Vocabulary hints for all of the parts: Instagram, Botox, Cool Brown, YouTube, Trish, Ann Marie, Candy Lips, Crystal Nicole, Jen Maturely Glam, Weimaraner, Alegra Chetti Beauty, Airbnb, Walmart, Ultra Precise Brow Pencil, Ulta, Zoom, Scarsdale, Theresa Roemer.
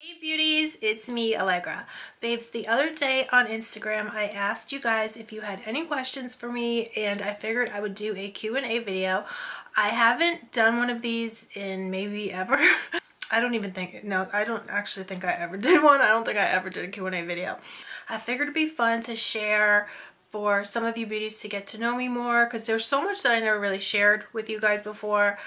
Hey beauties, it's me, Alegra. Babes, the other day on Instagram, I asked you guys if you had any questions for me, and I figured I would do a Q&A video. I haven't done one of these in maybe ever. I don't actually think I ever did one. I don't think I ever did a Q&A video. I figured it'd be fun to share for some of you beauties to get to know me more, because there's so much that I never really shared with you guys before.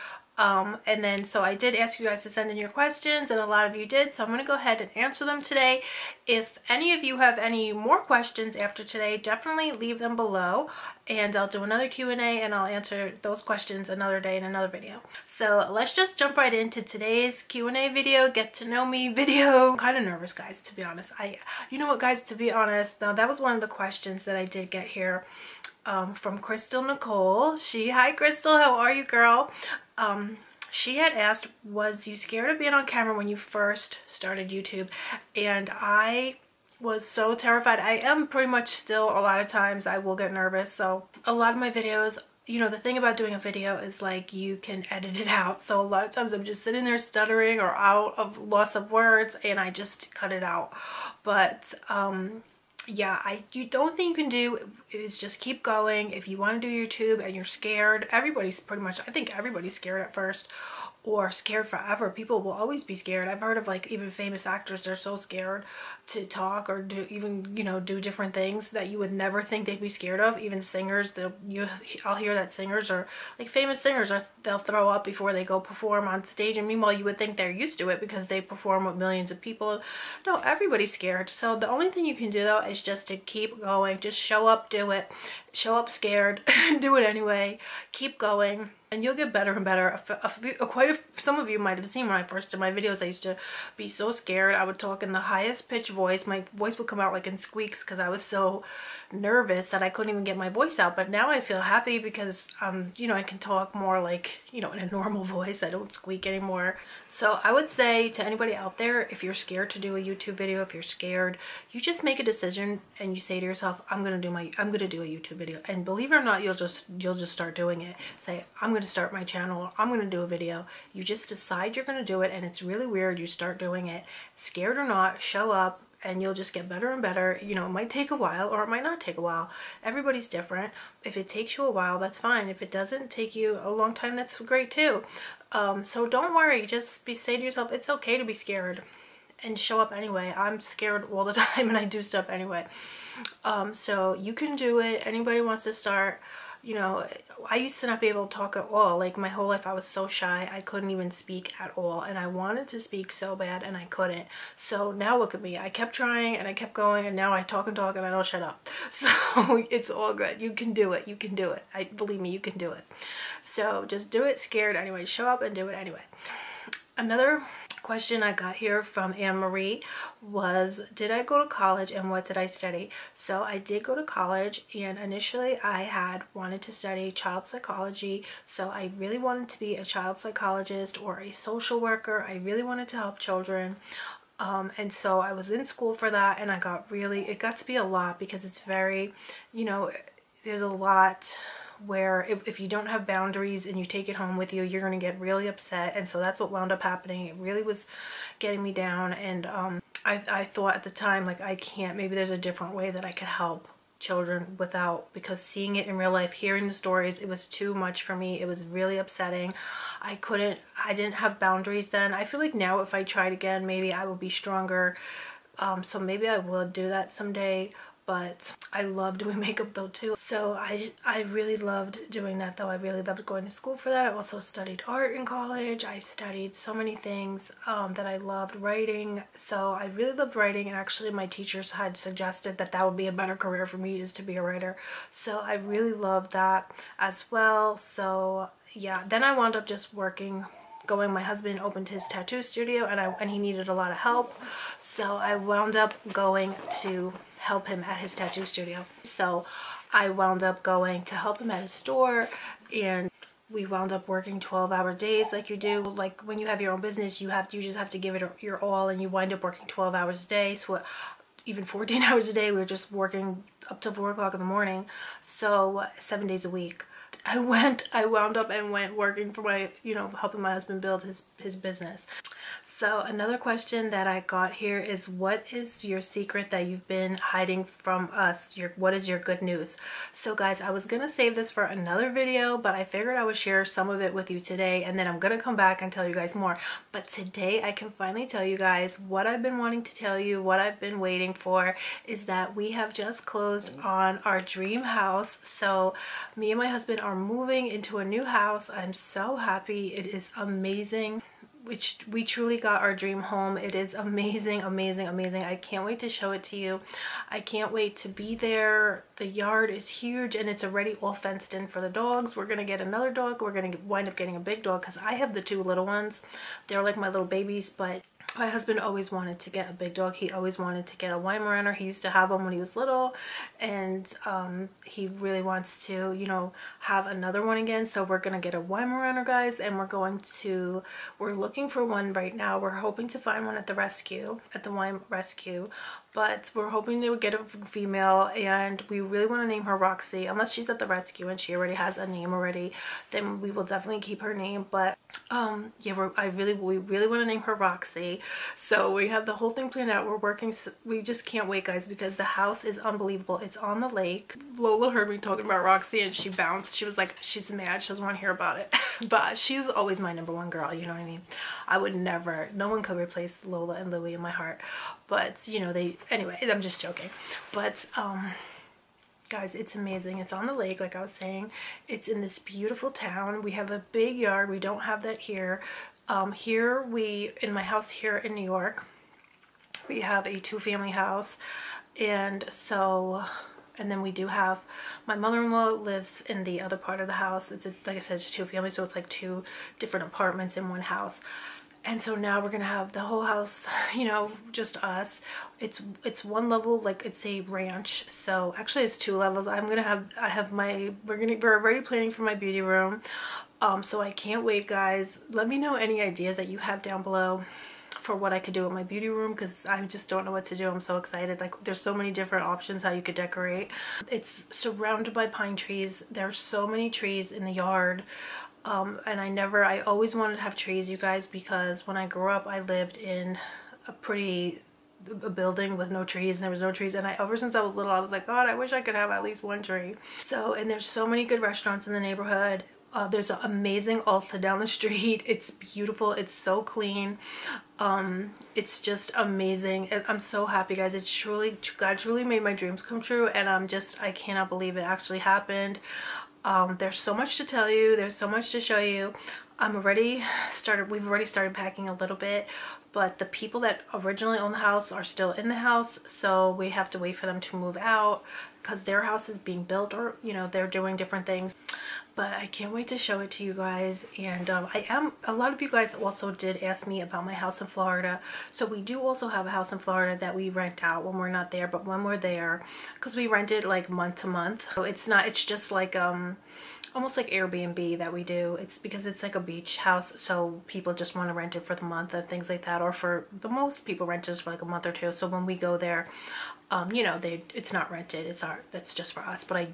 And then so I did ask you guys to send in your questions, and a lot of you did, so I'm gonna go ahead and answer them today. If any of you have any more questions after today, definitely leave them below and I'll do another Q&A and I'll answer those questions another day in another video. So let's just jump right into today's Q&A video, get to know me video. I'm kind of nervous, guys, to be honest. You know what, guys, to be honest, now that was one of the questions that I did get here from Crystal Nicole. Hi Crystal, how are you, girl? She had asked, was you scared of being on camera when you first started YouTube? And I was so terrified. I am pretty much still. A lot of times I will get nervous. So a lot of my videos, you know, the thing about doing a video is like you can edit it out. So a lot of times I'm just sitting there stuttering or out of loss of words and I just cut it out. But yeah, you don't think you can do is just keep going. If you want to do YouTube and you're scared, everybody's pretty much, I think everybody's scared at first or scared forever. People will always be scared. I've heard of like even famous actors, they're so scared to talk or do even, you know, do different things that you would never think they'd be scared of. Even singers, I'll hear that singers are like famous singers, they'll throw up before they go perform on stage, and meanwhile you would think they're used to it because they perform with millions of people. No, everybody's scared. So the only thing you can do though is just to keep going. Just show up, do it. Show up scared, do it anyway, keep going, and you'll get better and better. Some of you might have seen when I first did my videos, I used to be so scared. I would talk in the highest pitch voice. My voice would come out like in squeaks because I was so nervous that I couldn't even get my voice out. But now I feel happy because, you know, I can talk more like, you know, in a normal voice. I don't squeak anymore. So I would say to anybody out there, if you're scared to do a YouTube video, if you're scared, you just make a decision and you say to yourself, I'm gonna do a YouTube video. And believe it or not, you'll just start doing it. Say, I'm gonna start my channel, I'm gonna do a video. You just decide you're gonna do it, and it's really weird. You start doing it, scared or not, show up, and you'll just get better and better. You know, it might take a while or it might not take a while. Everybody's different. If it takes you a while, that's fine. If it doesn't take you a long time, that's great too. So don't worry, just say to yourself, it's okay to be scared and show up anyway. I'm scared all the time and I do stuff anyway. So you can do it. Anybody wants to start, you know, I used to not be able to talk at all. Like my whole life I was so shy, I couldn't even speak at all, and I wanted to speak so bad and I couldn't. So now look at me, I kept trying and I kept going, and now I talk and talk and I don't shut up. So it's all good. You can do it, you can do it. Believe me, you can do it. So just do it scared anyway, show up and do it anyway. Another question I got here from Ann Marie was, did I go to college and what did I study? So I did go to college, and initially I had wanted to study child psychology. So I really wanted to be a child psychologist or a social worker. I really wanted to help children. And so I was in school for that, and I got it got to be a lot because it's very, you know, there's a lot where if you don't have boundaries and you take it home with you, you're going to get really upset. And so that's what wound up happening. It really was getting me down, and I thought at the time, like, I can't, maybe there's a different way that I could help children because seeing it in real life, hearing the stories, it was too much for me. It was really upsetting. I didn't have boundaries then. I feel like now if I tried again, maybe I will be stronger. So maybe I will do that someday. But I love doing makeup though too. So I really loved doing that though. I really loved going to school for that. I also studied art in college. I studied so many things that I loved. Writing. So I really loved writing, and actually my teachers had suggested that would be a better career for me, is to be a writer. So I really loved that as well. So yeah, then I wound up just working. My husband opened his tattoo studio, and he needed a lot of help, so I wound up going to help him at his tattoo studio. So I wound up going to help him at his store, and we wound up working 12-hour days like you do. Like when you have your own business, you just have to give it your all, and you wind up working 12 hours a day. So even 14 hours a day, we were just working up till 4 o'clock in the morning. So 7 days a week. I wound up working for helping my husband build his business. So another question that I got here is, what is your secret that you've been hiding from us? What is your good news? So guys, I was going to save this for another video, but I figured I would share some of it with you today, and then I'm going to come back and tell you guys more. But today I can finally tell you guys what I've been wanting to tell you, what I've been waiting for, is that we have just closed on our dream house. So me and my husband are moving into a new house. I'm so happy. It is amazing. Which we truly got our dream home. It is amazing, amazing, amazing. I can't wait to show it to you. I can't wait to be there. The yard is huge and it's already all fenced in for the dogs. We're gonna get another dog. We're gonna wind up getting a big dog because I have the two little ones. They're like my little babies, but my husband always wanted to get a big dog. He always wanted to get a Weimaraner. He used to have one when he was little, and he really wants to, you know, have another one again. So we're gonna get a Weimaraner, guys, and we're looking for one right now. We're hoping to find one at the rescue, at the Weim rescue, but we're hoping to get a female, and we really want to name her Roxy. Unless she's at the rescue and she already has a name already, then we will definitely keep her name. But yeah, we really want to name her Roxy. So we have the whole thing planned out. We're working. We just can't wait, guys, because the house is unbelievable. It's on the lake. Lola heard me talking about Roxy and she bounced. She was like, she's mad. She doesn't want to hear about it. But she's always my number one girl. You know what I mean? I would never. No one could replace Lola and Louie in my heart. But you know, they. Anyway, I'm just joking. But guys, it's amazing. It's on the lake, like I was saying. It's in this beautiful town. We have a big yard. We don't have that here. Here in my house here in New York, we have a two-family house, and then we do have, my mother-in-law lives in the other part of the house. It's like I said, it's two families, so it's like two different apartments in one house. And so now we're gonna have the whole house, you know, just us. It's one level, like it's a ranch. So actually it's two levels. We're already planning for my beauty room. So I can't wait, guys. Let me know any ideas that you have down below for what I could do with my beauty room, because I just don't know what to do. I'm so excited. Like, there's so many different options how you could decorate. It's surrounded by pine trees. There's so many trees in the yard. And I always wanted to have trees, you guys, because when I grew up, I lived in a building with no trees, and there was no trees, and ever since I was little, I was like, God, I wish I could have at least one tree. So, and there's so many good restaurants in the neighborhood. There's an amazing Ulta down the street. It's beautiful. It's so clean. It's just amazing. I'm so happy, guys. It's truly, God truly made my dreams come true, and I cannot believe it actually happened. There's so much to tell you. There's so much to show you. We've already started packing a little bit, but the people that originally owned the house are still in the house, so we have to wait for them to move out because their house is being built, or, you know, they're doing different things. But I can't wait to show it to you guys. And a lot of you guys also did ask me about my house in Florida. So we do also have a house in Florida that we rent out when we're not there, but when we're there, because we rent it like month to month. So it's just like almost like Airbnb that we do. It's because it's like a beach house, so people just want to rent it for the month and things like that, or for the most people rent it for like a month or two. So when we go there, you know, it's not rented. That's just for us. But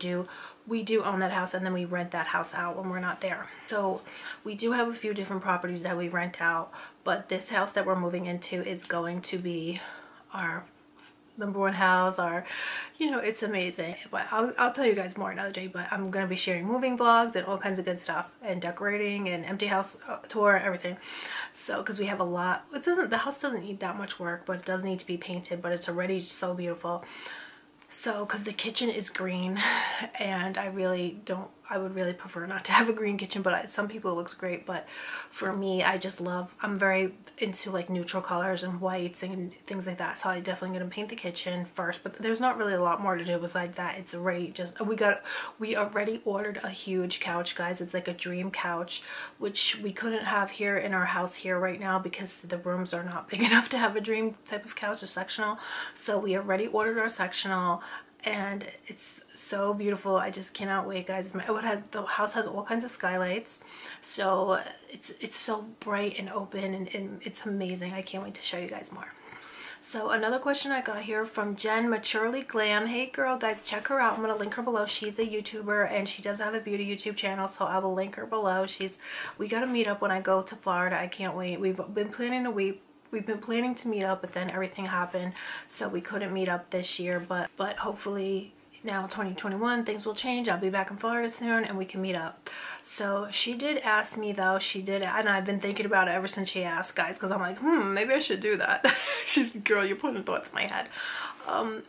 we do own that house, and then we rent that house out when we're not there. So we do have a few different properties that we rent out, but this house that we're moving into is going to be our number one house, you know, it's amazing. But I'll tell you guys more another day. But I'm gonna be sharing moving vlogs and all kinds of good stuff, and decorating and empty house tour and everything. So, because we have a lot, the house doesn't need that much work, but it does need to be painted. But it's already so beautiful. So, because the kitchen is green, and I would really prefer not to have a green kitchen, but some people it looks great. But for me, I'm very into like neutral colors and whites and things like that. So I definitely gonna paint the kitchen first, but there's not really a lot more to do besides that. It's already we already ordered a huge couch, guys. It's like a dream couch, which we couldn't have here in our house here right now because the rooms are not big enough to have a dream type of couch, a sectional. So we already ordered our sectional, and it's so beautiful. I just cannot wait, guys. The house has all kinds of skylights, so it's so bright and open, and it's amazing. I can't wait to show you guys more. So another question I got here from Jen Maturely Glam. Hey girl, guys, check her out. I'm going to link her below. She's a YouTuber and she does have a beauty YouTube channel, so I will link her below. We got to meet up when I go to Florida. I can't wait. We've been planning to meet up, but then everything happened, so we couldn't meet up this year, but hopefully now 2021 things will change. I'll be back in Florida soon and we can meet up. So she did ask me though, and I've been thinking about it ever since she asked, guys, because I'm like, maybe I should do that. She's, girl, you're putting thoughts in my head.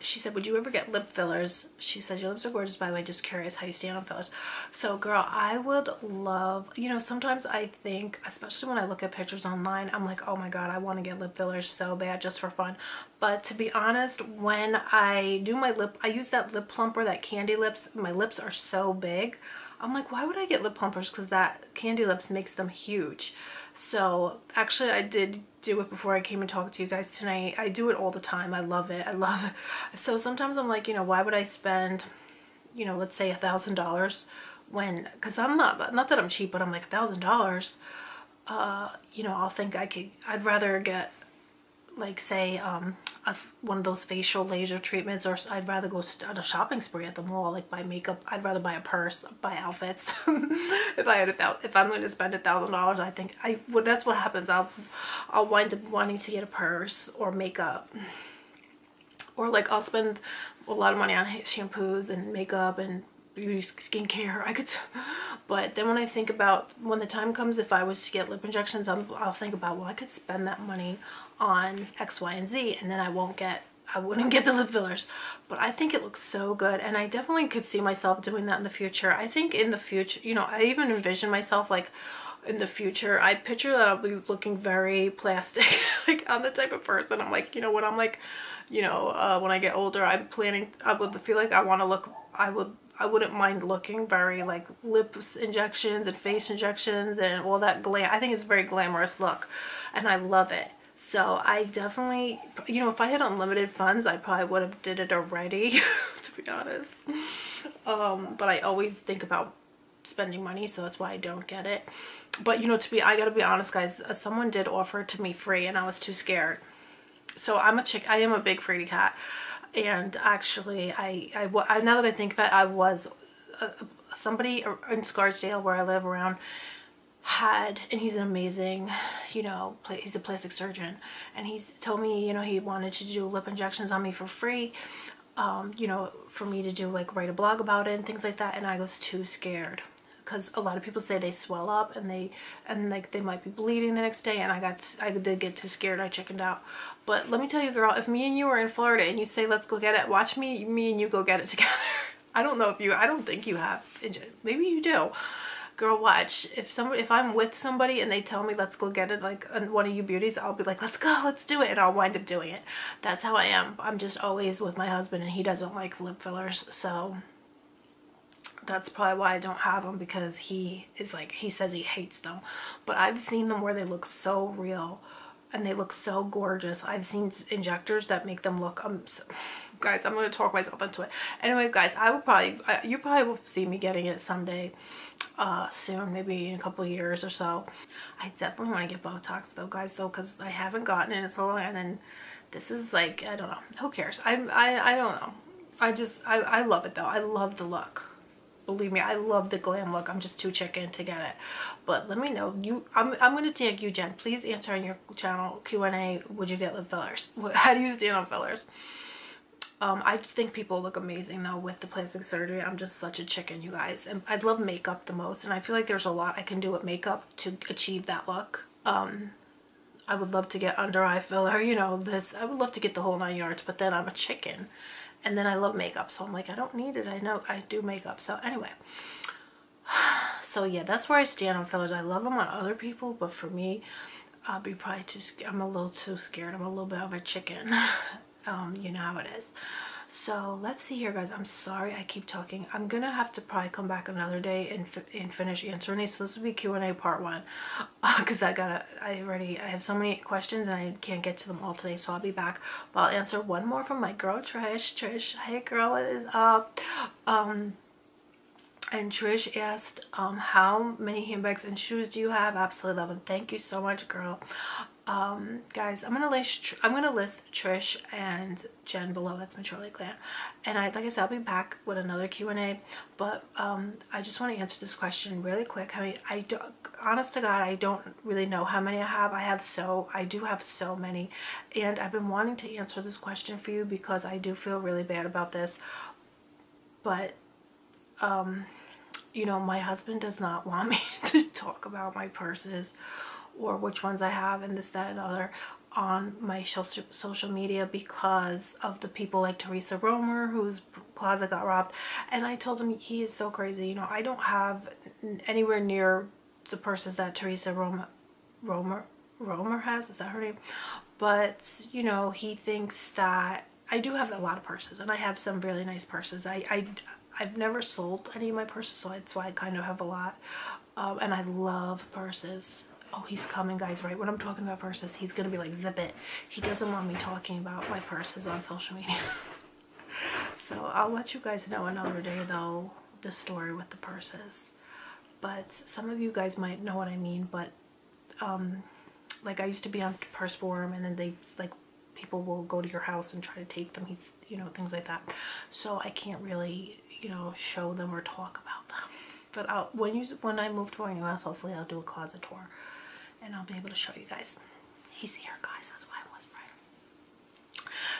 She said, would you ever get lip fillers? She said, your lips are gorgeous, by the way, just curious how you stand on fillers. So girl, I would love, you know, sometimes I think, especially when I look at pictures online, I'm like, oh my god, I want to get lip fillers so bad just for fun. But to be honest, when I do my lip, I use that lip plumper, that Candy Lips. My lips are so big, I'm like, why would I get lip plumpers? Because that Candy Lips makes them huge. So actually I did do it before I came and talked to you guys tonight. I do it all the time. I love it. I love it. So sometimes I'm like, you know, why would I spend, you know, let's say $1,000 when, because I'm not that I'm cheap, but I'm like $1,000. You know, I'll think I'd rather get, like, say one of those facial laser treatments, or I'd rather go on a shopping spree at the mall, like buy makeup. I'd rather buy a purse, buy outfits. If I'm going to spend $1,000, I think that's what happens. I'll wind up wanting to get a purse or makeup, or like I'll spend a lot of money on shampoos and makeup and skincare. But then when I think about when the time comes, if I was to get lip injections, I'll think about, well, I could spend that money on X, Y, and Z, and then I wouldn't get the lip fillers. But I think it looks so good, and I definitely could see myself doing that in the future. I think in the future, you know, I even envision myself, like, in the future, I picture that I'll be looking very plastic. Like, I'm the type of person, I'm like, you know what, I'm like, you know, when I get older, I would feel like I want to look, I wouldn't mind looking very, like, lip injections and face injections and all that glam. I think it's a very glamorous look, and I love it. So I definitely, you know, if I had unlimited funds, I probably would have did it already, to be honest. But I always think about spending money, so that's why I don't get it. But, you know, I gotta be honest, guys, someone did offer it to me free, and I was too scared. So I am a big fraidy cat. And actually, I now that I think of it, I was, somebody in Scarsdale where I live around had, and he's an amazing, you know, he's a plastic surgeon, and he told me, you know, he wanted to do lip injections on me for free, you know, for me to do, like, write a blog about it and things like that, and I was too scared. Because a lot of people say they swell up and they might be bleeding the next day, and I did get too scared. I chickened out. But let me tell you, girl, if me and you are in Florida and you say let's go get it, watch me and you go get it together. I don't know if you, I don't think you have, maybe you do, girl. Watch, if I'm with somebody and they tell me let's go get it, like one of you beauties, I'll be like, let's go, let's do it, and I'll wind up doing it. That's how I am. I'm just always with my husband, and he doesn't like lip fillers, so that's probably why I don't have them, because he is like, he says he hates them. But I've seen them where they look so real and they look so gorgeous. I've seen injectors that make them look, guys, I'm going to talk myself into it. Anyway, guys, I will probably, you probably will see me getting it someday, soon, maybe in a couple years or so. I definitely want to get Botox though, guys, though, because I haven't gotten it in so long, and then this is like, I don't know, who cares? I don't know. I love it though. I love the look. Believe me, I love the glam look. I'm just too chicken to get it. But let me know. I'm going to tag you, Jen. Please answer on your channel Q&A, would you get lip fillers? How do you stand on fillers? I think people look amazing, though, with the plastic surgery. I'm just such a chicken, you guys. And I love makeup the most. And I feel like there's a lot I can do with makeup to achieve that look. I would love to get under eye filler, you know, this. I would love to get the whole 9 yards, but then I'm a chicken. And then I love makeup, so I'm like, I don't need it. I know I do makeup. So anyway, so yeah, that's where I stand on fillers. I love them on other people, but for me, I'll be probably too, I'm a little too scared. I'm a little bit of a chicken. You know how it is. So let's see here, guys. I'm sorry I keep talking. I'm going to have to probably come back another day and finish answering these. So this will be Q&A part 1. Because I have so many questions and I can't get to them all today. So I'll be back. But I'll answer one more from my girl, Trish. Trish, hey girl, what is up? And Trish asked, how many handbags and shoes do you have? Absolutely love them. Thank you so much, girl. guys, I'm gonna list Trish and Jen below. That's Maturely Glam, and like I said, I'll be back with another Q&A. But I just want to answer this question really quick. I mean, I don't, honest to God, I don't really know how many I have. I do have so many, and I've been wanting to answer this question for you because I do feel really bad about this. But you know, my husband does not want me to talk about my purses or which ones I have and this, that, and other on my social media because of the people like Theresa Roemer, whose closet got robbed. And I told him, he is so crazy. You know, I don't have anywhere near the purses that Theresa Roemer has, is that her name? But, you know, he thinks that I do have a lot of purses, and I have some really nice purses. I've never sold any of my purses, so that's why I kind of have a lot. And I love purses. Oh, he's coming, guys, right when I'm talking about purses, he's gonna be like, zip it. He doesn't want me talking about my purses on social media. So I'll let you guys know another day, though, the story with the purses. But some of you guys might know what I mean, but like, I used to be on Purse Forum, and then they, like, people will go to your house and try to take them, you know, things like that. So I can't really, you know, show them or talk about them. But I'll, when I move to my new house, hopefully I'll do a closet tour, and I'll be able to show you guys. He's here, guys. That's why I'm whispering.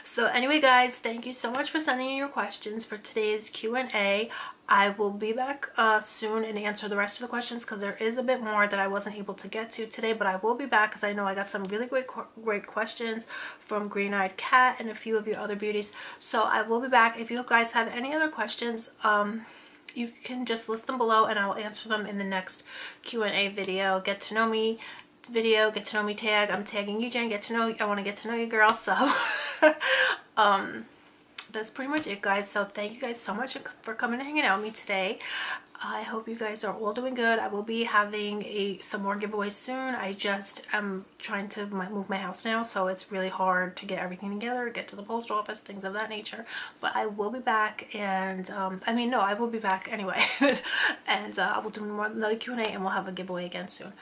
So anyway, guys, thank you so much for sending in your questions for today's Q&A. I will be back soon and answer the rest of the questions, because there is a bit more that I wasn't able to get to today. But I will be back, because I know I got some really great questions from Green Eyed Cat and a few of your other beauties. So I will be back. If you guys have any other questions, you can just list them below, and I'll answer them in the next Q&A video. Get to know me video, get to know me tag. I'm tagging you, Jen. Get to know you. I want to get to know you, girl. So that's pretty much it, guys. So thank you guys so much for coming and hanging out with me today. I hope you guys are all doing good. I will be having some more giveaways soon. I just am trying to move my house now, so it's really hard to get everything together, get to the post office, things of that nature. But I will be back, and I will be back anyway. And I will do another Q&A, and we'll have a giveaway again soon.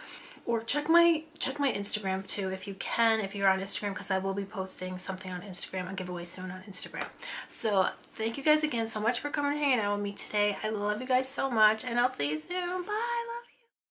Or check my Instagram too, if you can, if you're on Instagram, because I will be posting something on Instagram, a giveaway soon on Instagram. So thank you guys again so much for coming and hanging out with me today. I love you guys so much, and I'll see you soon. Bye.